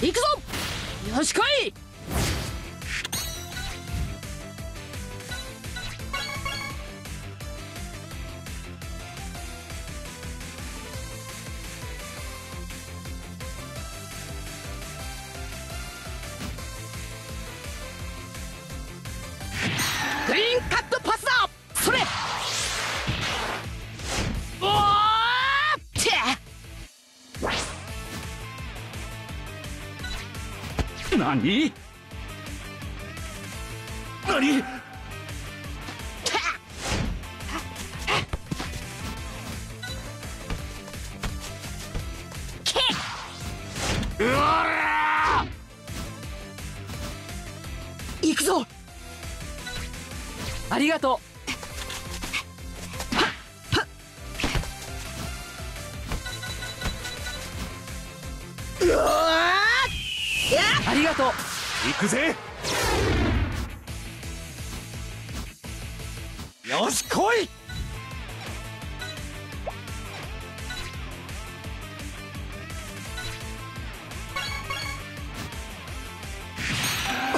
行くぞ。よし来い。クリーンカットパスだ。それ。おーって。何？うわら。行くぞ。ありがとう。はっはっ。うわあ。ありがとう。行くぜ。よし来い。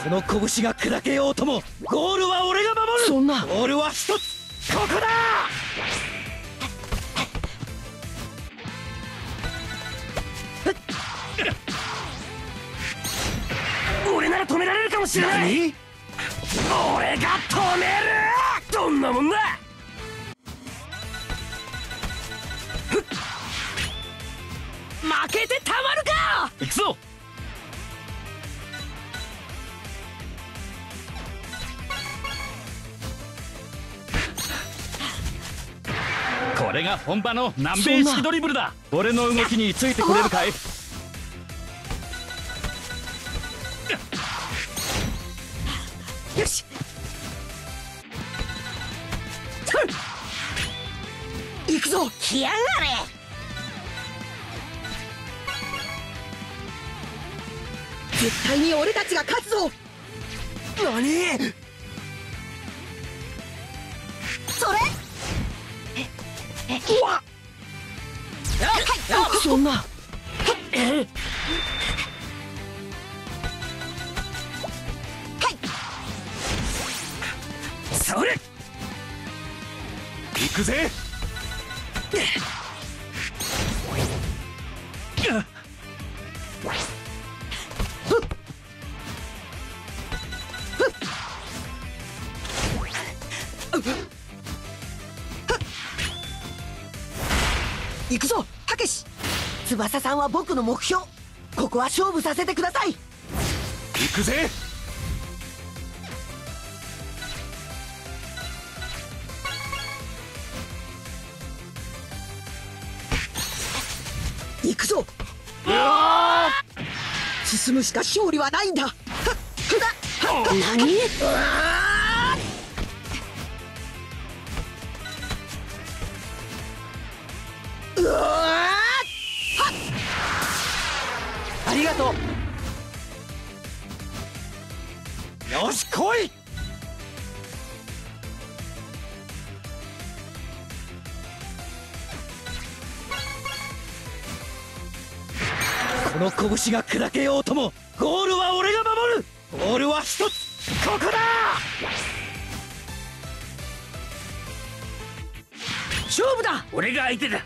この拳が砕けようともゴールは俺が守る。そんなゴールは一つ、ここだ。俺なら止められるかもしれない。何？俺が止める。どんなもんだ。負けてたまるか。行くぞ。これが本場の南米式ドリブルだ。俺の動きについてくれるかい？よし。行くぞ。来やがれ。絶対に俺たちが勝つぞ。何？それ。うわっ。そんな。え？それ。行くぜ。行くぞ、たけし。翼さんは僕の目標。ここは勝負させてください。行くぜ。行くぞ。うわー。進むしか勝利はないんだ。何？うわー。ありがとう。よし来い。この拳が砕けようともゴールは俺が守る。ゴールは一つ、ここだ。勝負だ。俺が相手だ。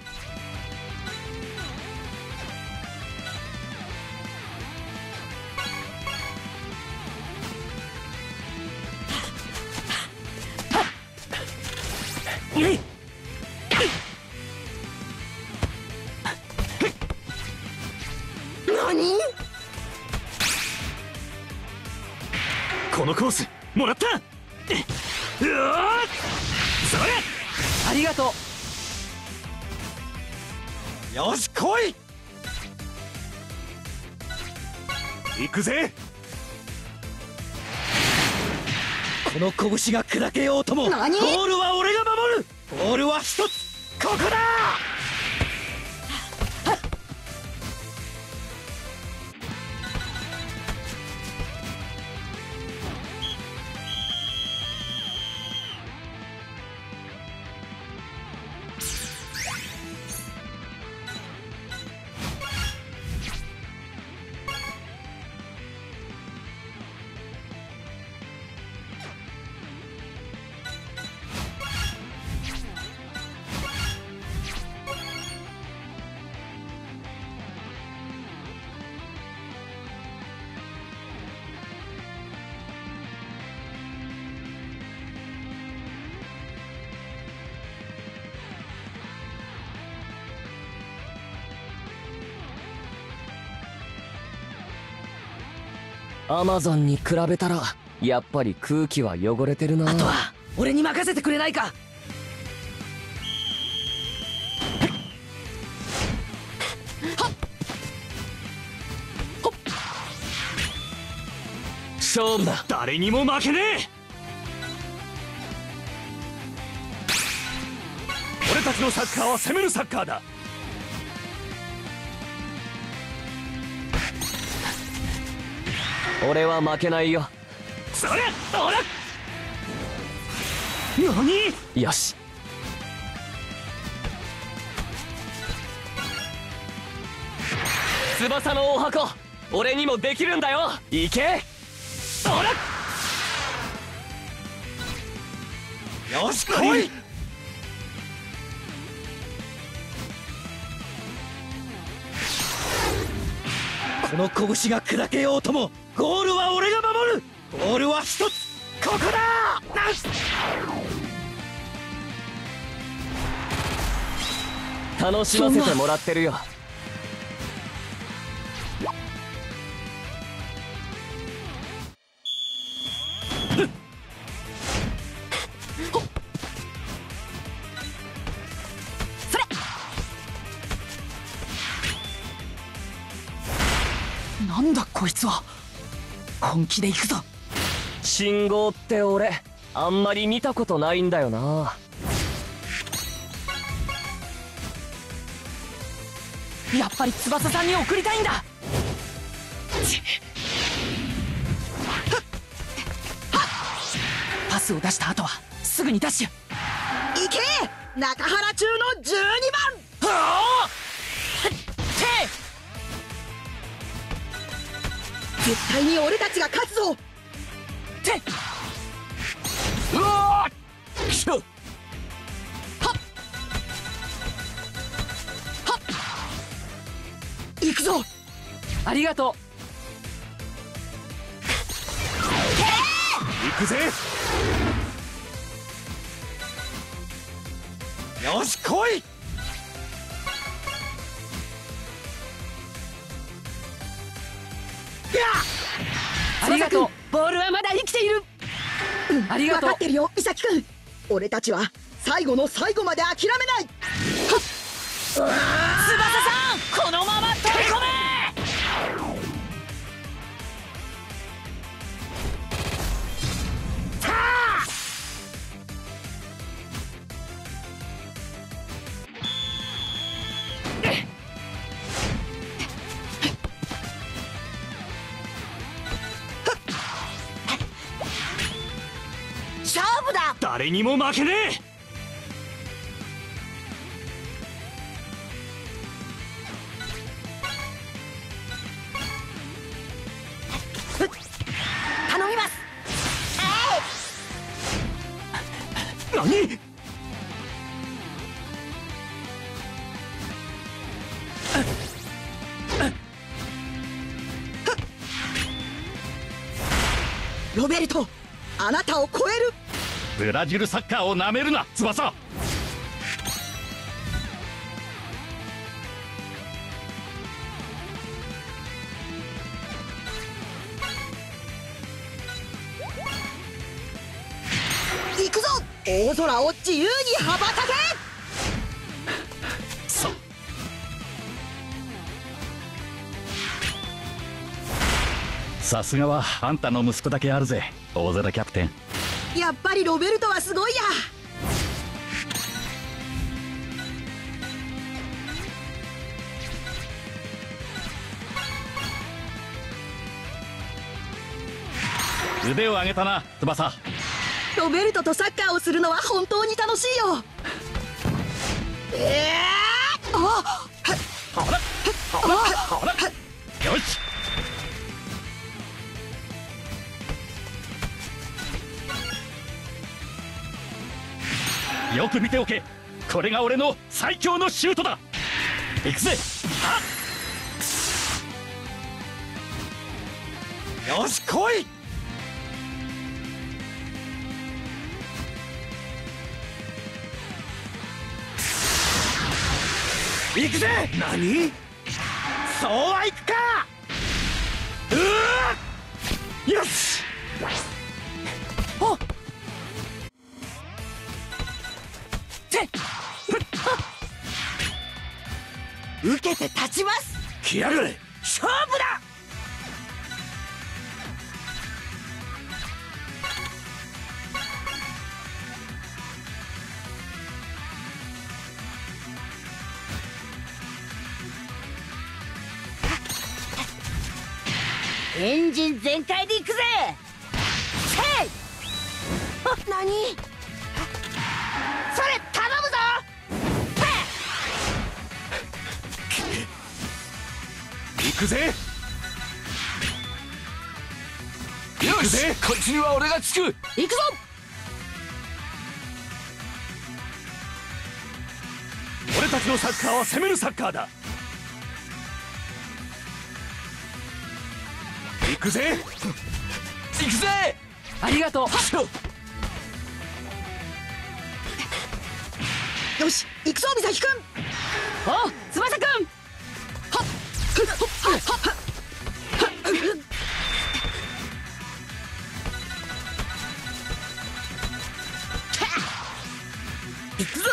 何？このコースもらった。うわっ。それ。ありがとう。よし来い。行くぜ。この拳が砕けようともゴールは俺が守る。ゴールは一つ、ここだ。アマゾンに比べたらやっぱり空気は汚れてるな。あとは俺に任せてくれないか。勝負だ。誰にも負けねえ。俺たちのサッカーは攻めるサッカーだ。俺は負けないよ。それおら。何？よし。翼のお箱、俺にもできるんだよ。行け。おら。よし来い。この拳が砕けようともゴールは俺が守る。ゴールは一つ、ここだ。ナイス。楽しませてもらってるよ。なんだこいつは。本気で行くぞ。信号って俺あんまり見たことないんだよな。やっぱり翼さんに送りたいんだ。パスを出した後はすぐにダッシュ。行け中原中の12番。はあっ。絶対に俺たちが勝つぞ。ってうわっしょっはっはっ。行くぞ。ありがとう。行くぜ。よし来い。ありがとう。ボールはまだ生きている。うん、ありがとう。分かってるよ岬くん。俺たちは最後の最後まで諦めない。翼さん、このまま飛び込め。さあ。誰にも負けねえ。頼みます。何？ロベルト、あなたを超える。ブラジルサッカーをなめるな翼。行くぞ。大空を自由に羽ばたけ。そうさすがはあんたの息子だけあるぜ大空キャプテン。やっぱりロベルトはすごいや。腕を上げたな翼。ロベルトとサッカーをするのは本当に楽しいよ。あっよし。よく見ておけ。これが俺の最強のシュートだ。行くぜ。はっ。よし来い。行くぜ。何？そうはいくか。うわっ。受けて立ちます。来やがれ、勝負だ。エンジン全開で行くぜ。せい。あ、なに？それ頼むぞ。行くぜ。よし、こっちには俺がつく。行くぞ。俺たちのサッカーは攻めるサッカーだ。行くぜ行くぜ。ありがとう。よし行くぞ、みさきくん。おう、つばさくん。行くぞ。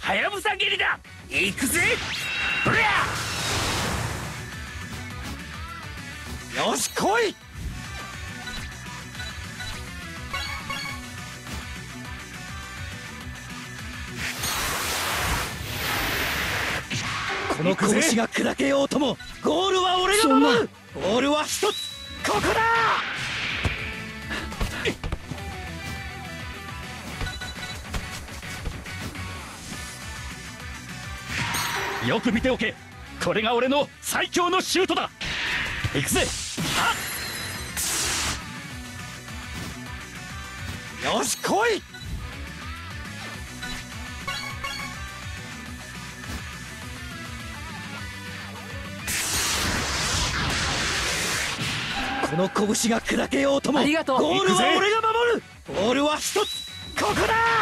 はやぶさ蹴りだ。行くぜ。おりゃ、よし来い。この拳が砕けようともゴールは俺が守る。ボールは一つ、ここだ。よく見ておけ、これが俺の最強のシュートだ。行くぜ。よし来い。この拳が砕けようともゴールは俺が守る。ボールは一つ、ここだ。